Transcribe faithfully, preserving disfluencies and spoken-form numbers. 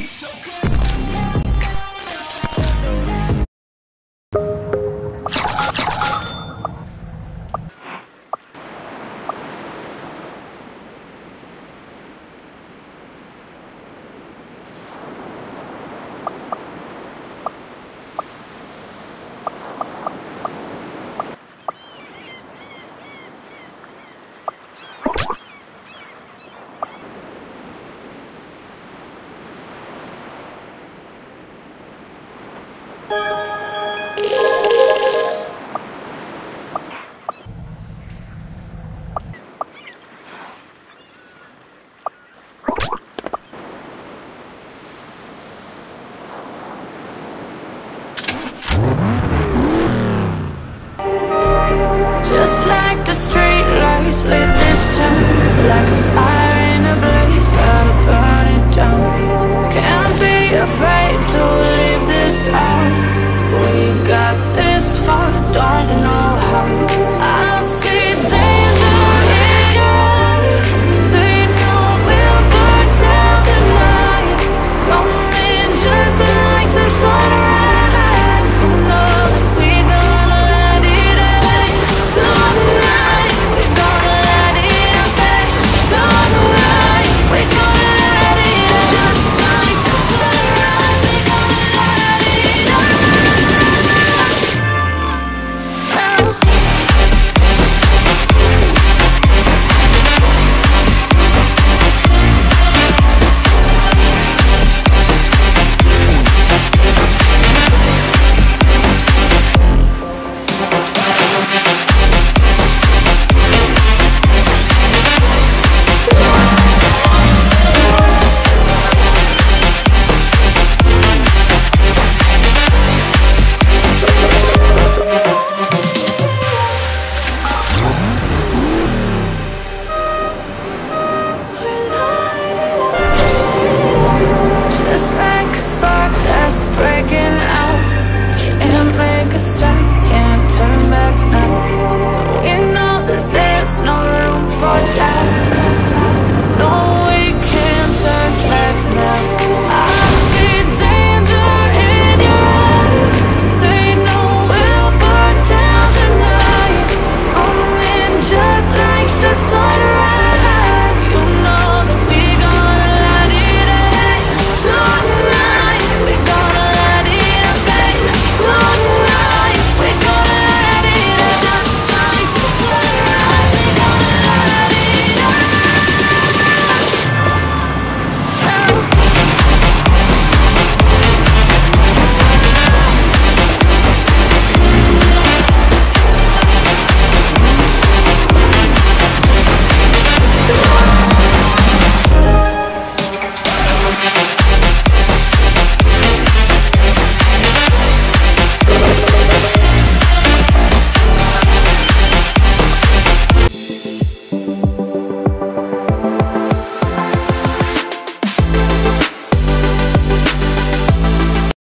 It's so good.